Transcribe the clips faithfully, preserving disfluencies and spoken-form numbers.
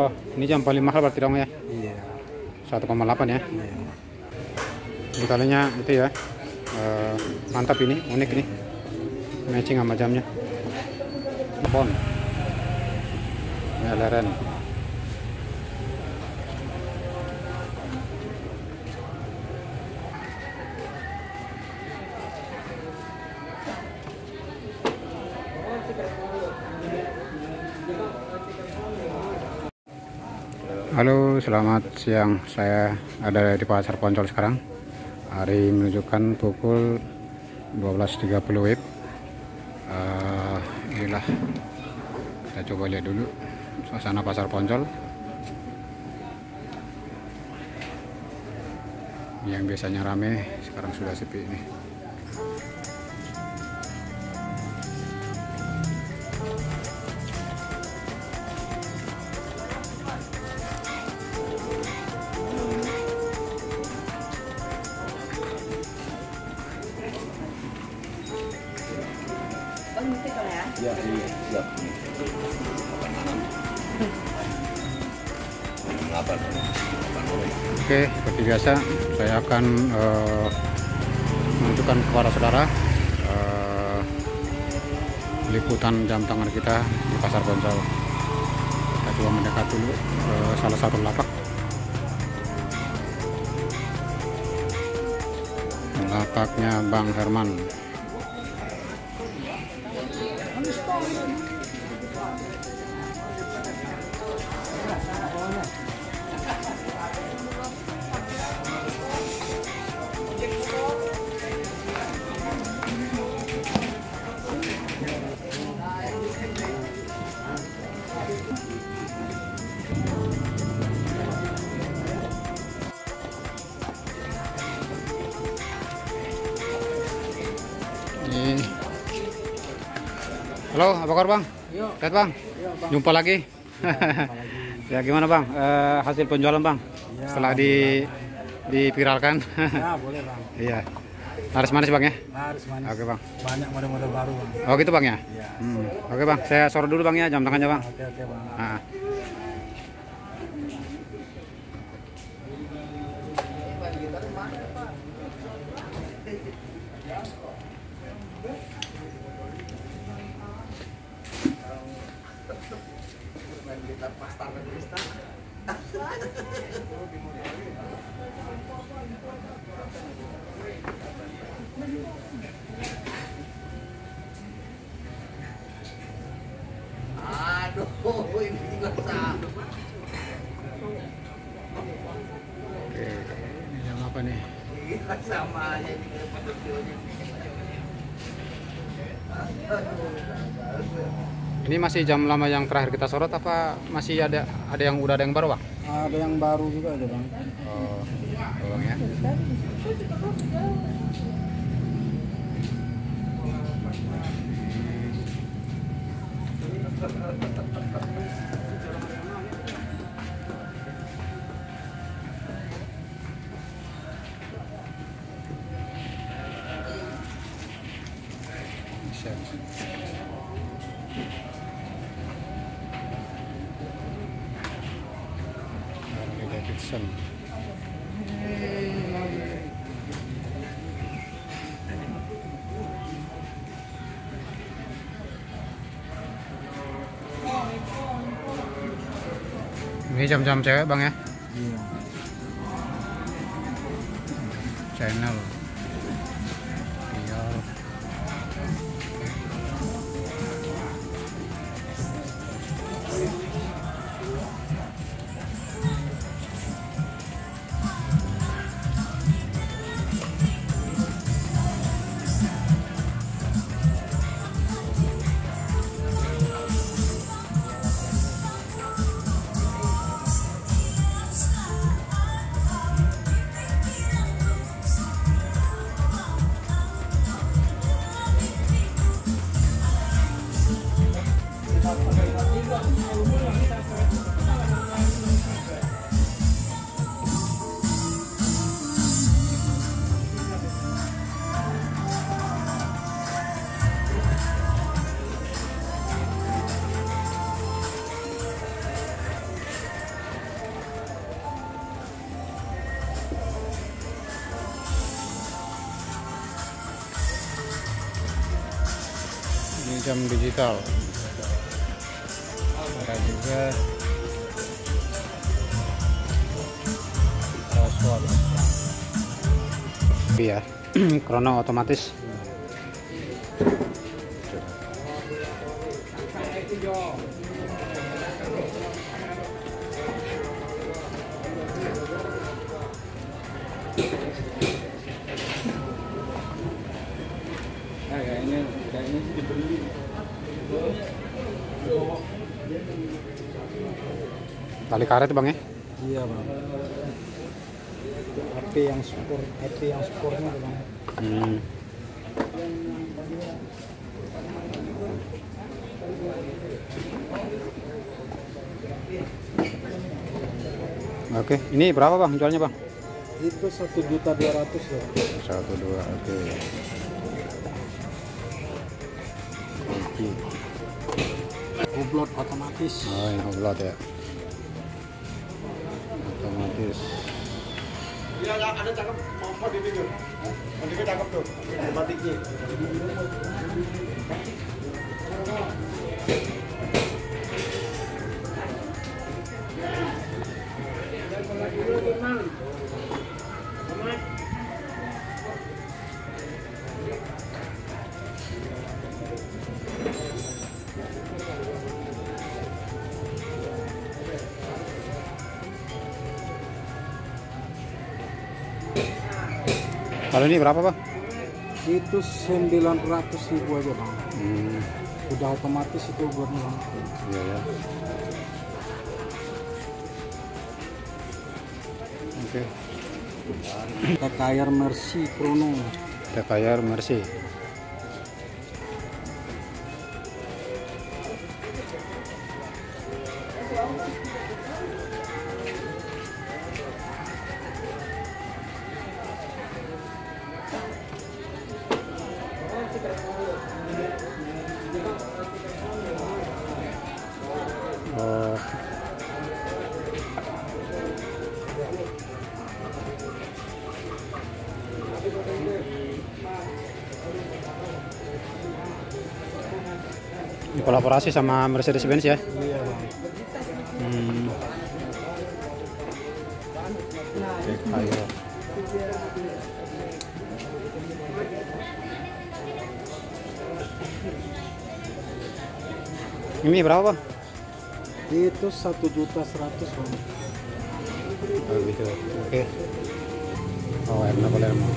Oh, ini jam paling mahal berarti dong ya? Iya. satu koma delapan ya? Iya. Detailnya itu ya, uh, mantap ini, unik nih. Matching sama jamnya. Bon. Ini L R N. Halo, selamat siang. Saya ada di Pasar Poncol sekarang. Hari menunjukkan pukul dua belas tiga puluh W I B. Uh, inilah, kita coba lihat dulu suasana Pasar Poncol. Yang biasanya rame sekarang sudah sepi ini. Ya, iya, siap. Oke, seperti biasa saya akan uh, menunjukkan kepada saudara uh, liputan jam tangan kita di Pasar Poncol. Kita coba mendekat dulu ke salah satu lapak. Lapaknya Bang Herman. Halo, apa kabar Bang? Lihat Bang, yo, bang. Jumpa lagi. Ya, jumpa lagi. Ya gimana Bang, e, hasil penjualan Bang? Ya, setelah di dipiralkan. Ya boleh Bang. Iya. Laris manis Bang ya? Laris manis. Oke Bang. Banyak model-model baru Bang. Oh gitu Bang ya? Iya. Hmm. Oke Bang, saya sorot dulu Bang ya jam tangannya Bang. Oke oke Bang. Nah. Aduh, ini juga sama. Oke, ini jam apa nih? Sama aja di tempat. Ini masih jam lama yang terakhir kita sorot apa masih ada ada yang udah ada yang baru Bang? Ada yang baru juga ada Bang. Oh, tolong ya. Ini jam-jam cewek Bang ya? Iya. Channel. Iya. jam digital. Ada juga password. Iya, krono otomatis. Tali karet bang ya? Iya bang. H P yang sport, H P yang sportnya bang. Hmm. Oke, ini berapa bang jualnya bang? Itu satu juta dua ratus ya. Satu dua, oke. Oblot otomatis. Oh, ini oblot ya. Otomatis. Iya, ada cakep mau di pinggir. Ini cakep tuh, batiknya. Kalau ini berapa bang? Itu sembilan ratus ribu aja bang. Hmm. Udah otomatis itu buat bang. Iya ya. Oke. Tekayer Mercy Prono. Tekayer Mercy. Kolaborasi sama Mercedes Benz ya? Iya. Hmm. Oke, ayo. Ini berapa bang? Itu satu juta seratus bang. Oh gitu. Oke. Oh enak boleh mau.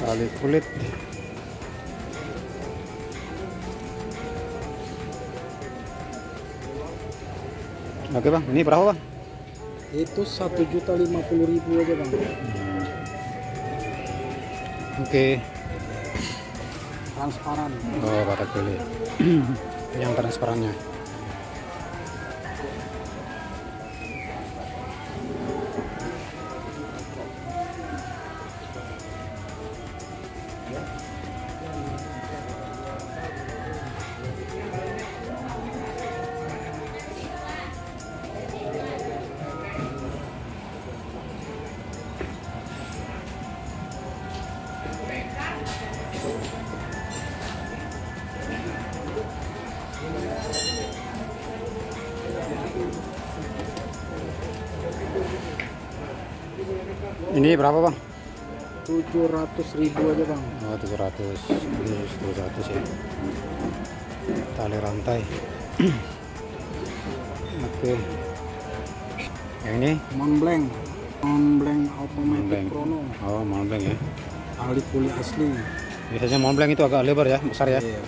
Tali kulit. Oke bang, ini berapa bang? Itu satu juta lima puluh ribu aja bang. Hmm. Oke. Transparan. Oh, pada kulit. Yang transparannya. Ini berapa bang? tujuh ratus ribu aja bang. Oh, tujuh ratus, ini tujuh ratus ya. Tali rantai. Oke. Yang ini? Montblanc. Montblanc automatic chrono. Oh, Montblanc ya. Tali puli asli. Biasanya Montblanc itu agak lebar ya, besar ya. Iya.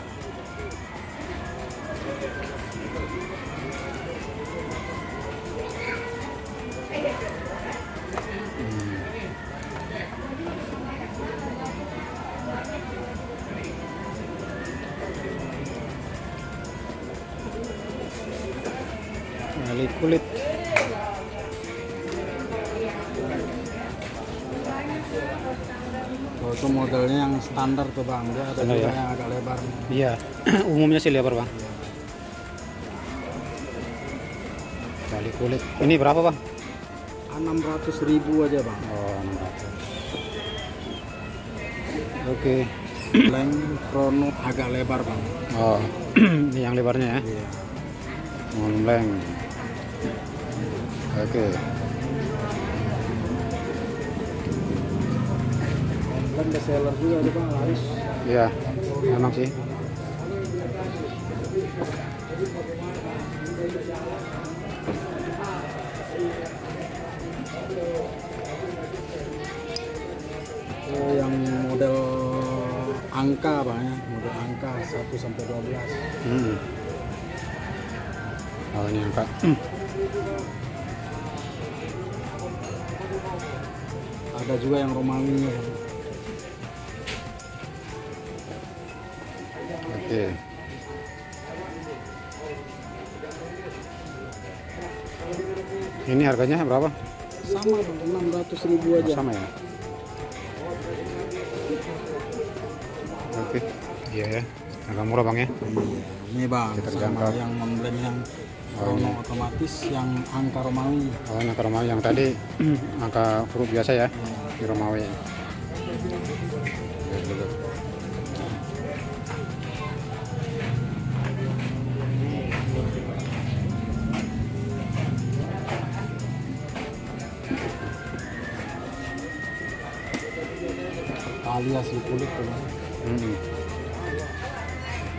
Kulit Oh, itu modelnya yang standar tuh Bang, dia ada juga ya? Yang agak lebar. Iya, umumnya sih lebar Bang. Kali kulit. Ini berapa Bang? enam ratus ribu aja Bang. Oh, enam ratus. Oke. Leng krono agak lebar Bang. Oh, ini yang lebarnya ya? Iya. Montblanc. Oke. Kan bestseller juga ada Bang, laris. Iya, emang sih. Oh, yang model angka Bang ya, model angka satu sampai dua belas. Hmm. Oh, ini angka. Ada juga yang Romawi. Oke. Ini harganya berapa? Sama Bang, enam ratus ribu aja. Oh, sama ya. Oke. Iya ya. Agak murah Bang ya. Ini Bang, sama yang Montblanc yang krono oh, otomatis yang angka Romawi. Oh, angka Romawi yang tadi angka huruf biasa ya. Di Romawi. Tali asli kulit tuh. Hmm.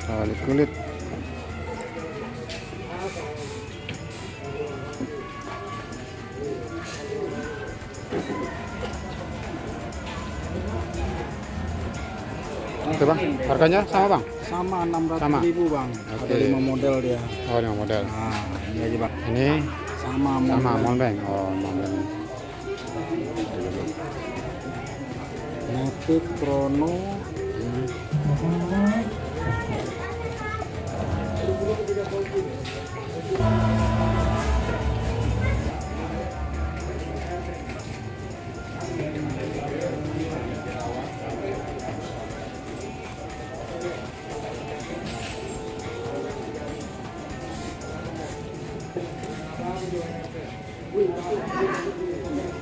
Tali kulit. Oke Bang, harganya sama Bang? Sama enam ratus ribu Bang. Oke. Ada lima model dia. Oh, lima model. Nah, ini aja Bang. Ini sama Montblanc. Oh, Montblanc. Motif krono hmm.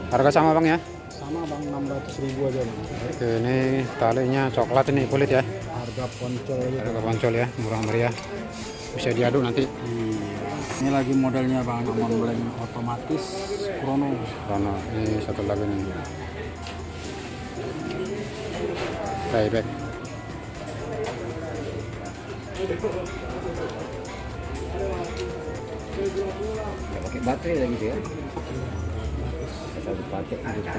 Harga sama Bang ya? Sama Bang, enam ratus ribu aja Bang. Oke, ini talinya coklat ini kulit ya. Harga poncol ya. Harga poncol ya, murah meriah. Bisa diaduk nanti. Ini lagi modelnya Bang, Montblanc otomatis krono. Krono, ini satu lagi nih. Playback. Ya, pakai baterai lagi dia. Satu paket itu. Ini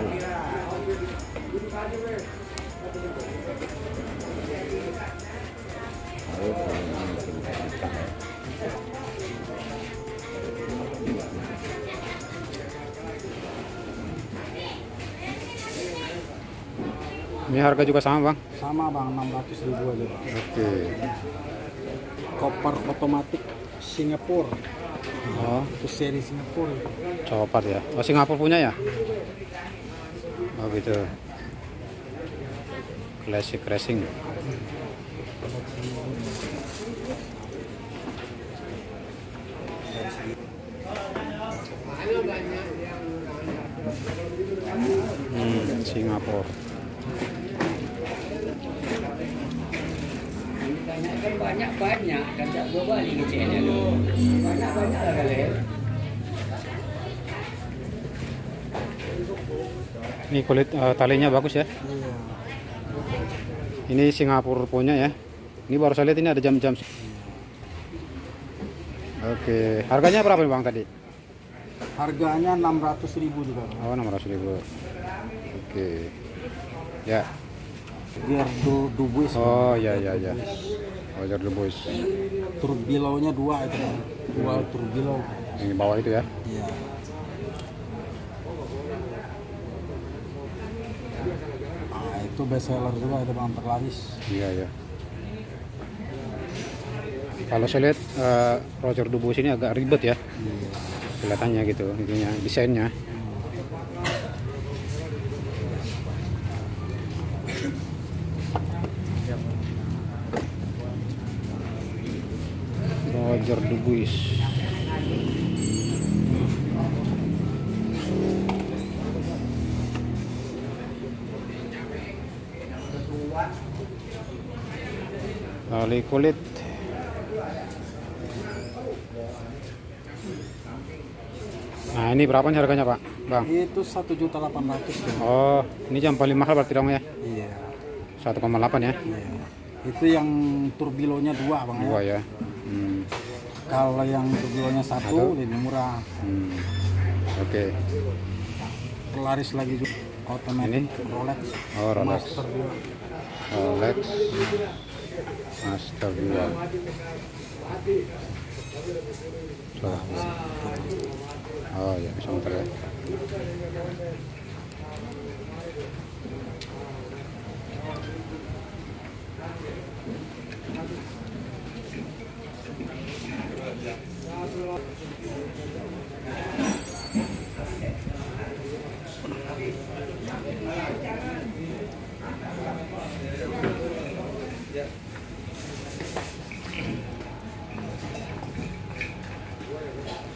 harga juga sama Bang? Sama Bang, enam ratus ribu aja Bang. Oke. Koper otomatik Singapura. Oh, itu seri Singapura. Copot ya. Oh, Singapura punya ya? Oh, gitu. Classic racing. Hmm, Singapura. Kan banyak-banyak kan tak dua balik kecilnya dulu. Banyak-banyak lah kali. Ini kulit uh, talinya bagus ya. Iya. Ini Singapura punya ya. Ini baru saya lihat ini ada jam-jam. Oke, harganya berapa nih Bang tadi? Harganya enam ratus ribu juga Bang. Oh, enam ratus ribu. Oke. Ya. Roger Dubuis. Oh iya iya iya. Roger Dubuis. Turbilaunya dua itu. Dua turbilau. Yang bawah itu ya? Iya. Ah, itu bestseller juga itu Bang, terlaris. Iya iya. Kalau saya lihat uh, Roger Dubuis ini agak ribet ya. Iya. Kelihatannya gitu, intinya desainnya. Roger Dubuis. Tali kulit. Nah, ini berapa nih harganya, Pak? Bang. Itu satu juta delapan ratus ribu. Oh, ini yang paling mahal berarti dong ya? Iya. satu koma delapan ya? Iya. Itu yang turbilonya dua, Bang. Dua ya. Hmm. Kalau yang turbilonya satu, lebih murah. Hmm. Oke. Okay. Laris lagi juga otomatis Rolex. Oh, Rolex. Master dua. Rolex Master dua. Tuh. Oh, ya bisa muter ya.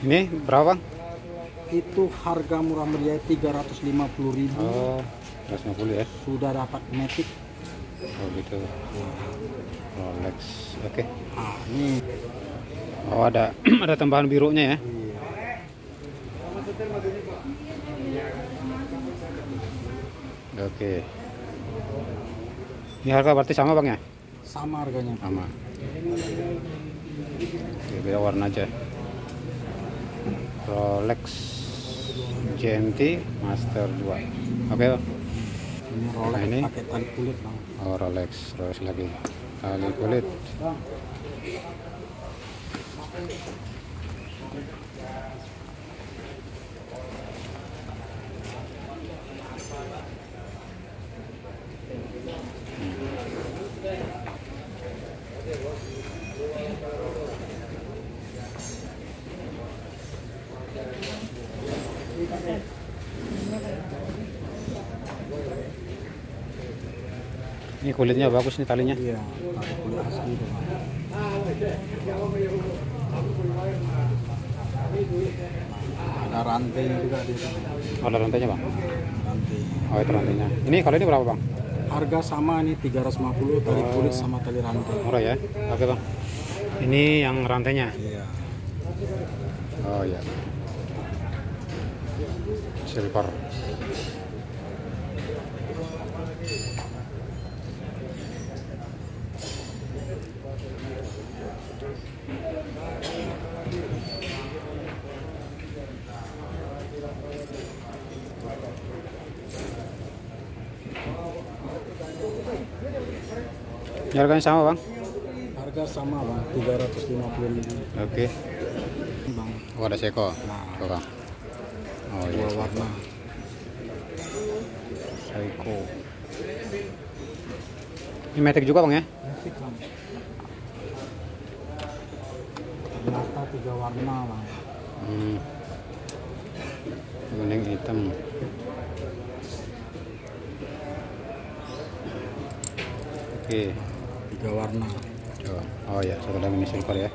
Ini berapa? Itu harga murah meriah tiga ratus lima puluh ribu. Oh, tiga ratus lima puluh ya. Sudah dapat matic. Oh gitu. Rolex. Oke. Okay. Ah, ini. Oh, ada ada tambahan birunya ya. Iya. Oke. Okay. Ini harga berarti sama, Bang ya? Sama harganya. Sama. Oke, beda warna aja. Rolex G M T Master dua. Oke, okay, Bang. Ini Rolex, nah, ini paketan kulit, Bang. Oh, Rolex, Rolex lagi. Tali kulit. Bang. Ini kulitnya bagus nih, talinya. Iya, kulit asli. Ada rantai juga di sini. Oh, ada rantainya, Bang? Rantai. Oh, itu rantainya. Ini kalau ini berapa, Bang? Harga sama nih, tiga ratus lima puluh, tali oh. kulit sama tali rantai. Murah ya? Oke, Bang. Ini yang rantainya? Iya. Oh, iya. Silver. Harganya sama, Bang? Harga sama, Bang, tiga ratus lima puluh ribu. Oke. Bang. Oh, ada Seiko. Nah. Tuh, Bang. Oh, iya. Warna. Seiko. Ini matic juga, Bang ya? Matic, Bang. Ternyata tiga warna, Bang. Hmm. Kuning, hitam. Oke. Tiga warna. Oh, oh ya, satu lagi ini silver ya.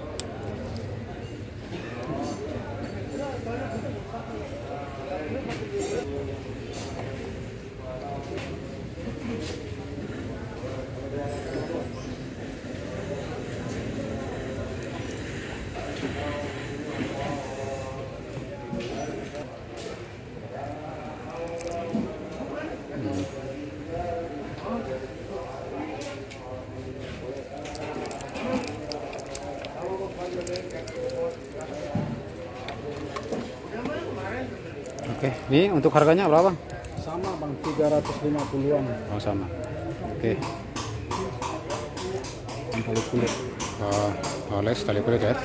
Oke, ini untuk harganya berapa, Bang? Sama, Bang, tiga ratus lima puluh-an. Oh, sama. Oke. Tali kulit. Oh, Rolex tali kulit ya.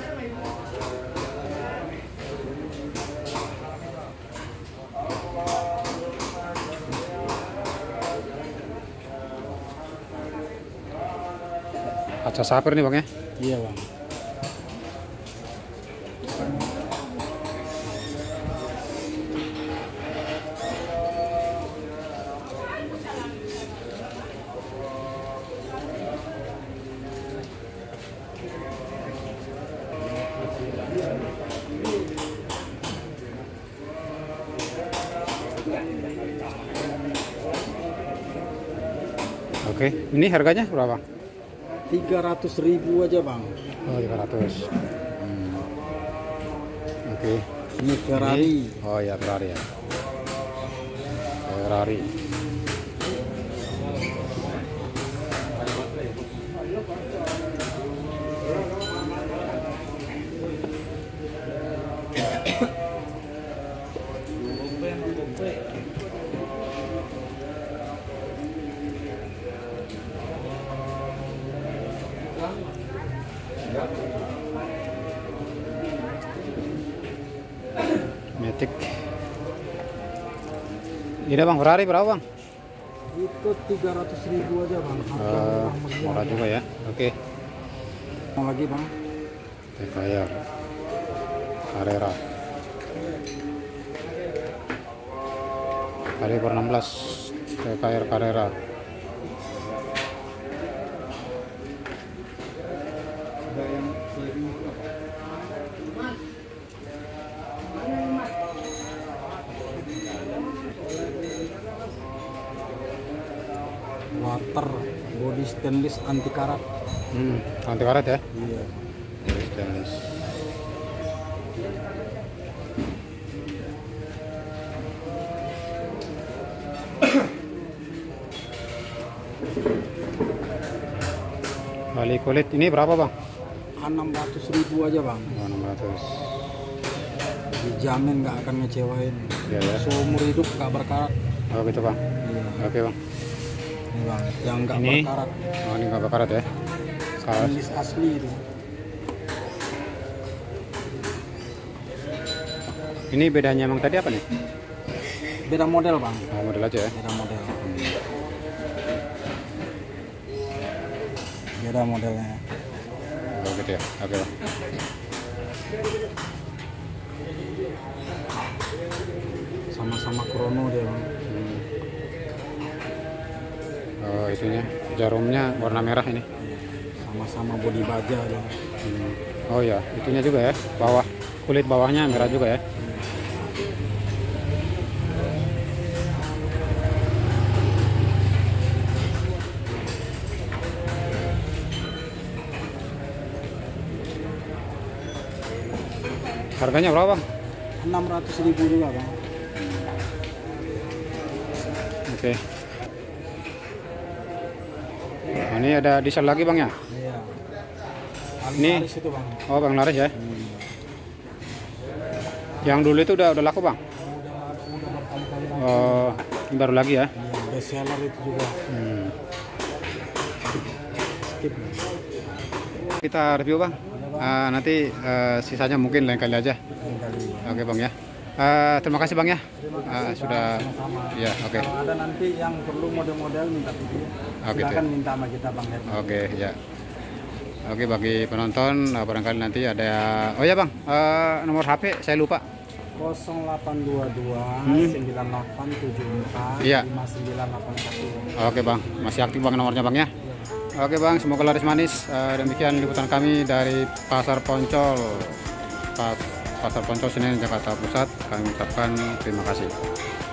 Kaca sapir nih, Bang ya? Iya, Bang. Oke, ini harganya berapa? tiga ratus ribu aja, Bang. Oh, tiga ratus. Hmm. Oke. Ini Ferrari. Ini, oh ya, Ferrari ya. Ferrari. Metik. Ini Bang Ferrari berapa, Bang? Itu tiga ratus ribu aja, Bang. Uh, murah juga ya. Oke. Okay. Mau lagi, Bang? Tekayer. Carrera. Kaliber enam belas. Tekayer Carrera. Water body stainless anti karat. Hmm, anti karat ya? Iya. Body stainless. Balik kulit ini berapa, Bang? enam ratus ribu aja, Bang. Oh, enam ratus. Dijamin nggak akan ngecewain. Iya, ya. Seumur hidup nggak berkarat. Oh, gitu, Bang. Iya. Oke, Bang. Bang, yang nggak berkarat. Oh, ini nggak berkarat ya? Stainless asli itu. Ini bedanya Bang tadi apa nih? Beda model, Bang. Oh, model aja ya? Beda model. Hmm. Beda modelnya. Oh, gitu ya? Oke, Bang. Sama-sama krono dia, Bang. Hmm. Oh, itunya jarumnya warna merah ini. Sama-sama bodi baja ya. Hmm. Oh ya, itunya juga ya. Bawah kulit bawahnya merah juga ya. Hmm. Harganya berapa, Bang? enam ratus ribu juga, Bang. Oke. Okay. Nah, ini ada diesel lagi, Bang ya? Iya. Ini itu, Bang. Oh, Bang Laris ya? Hmm. Yang dulu itu udah udah laku, Bang? Udah, udah oh, ini baru lagi ya? Iya, best seller itu juga. Hmm. Skip. Kita review, Bang. Ada, Bang. Uh, nanti uh, sisanya mungkin lain kali aja. Lain kali. Oke, Bang ya. Uh, terima kasih, Bang ya. Terima kasih, uh, sudah sama-sama. Ya, oke. Okay. Kalau ada nanti yang perlu model-model minta video. Oh, gitu ya? Minta sama kita, Bang. Oke, okay, ya. Oke, okay, bagi penonton barangkali nanti ada oh ya, Bang. Uh, nomor H P saya lupa. nol delapan dua dua sembilan delapan tujuh empat lima sembilan delapan satu. Iya. Oke, okay, Bang. Masih aktif, Bang, nomornya, Bang ya. Ya. Oke, okay, Bang, semoga laris manis. Uh, demikian liputan kami dari Pasar Poncol. Pas Pasar Poncol Senen, Jakarta Pusat. Kami ucapkan terima kasih.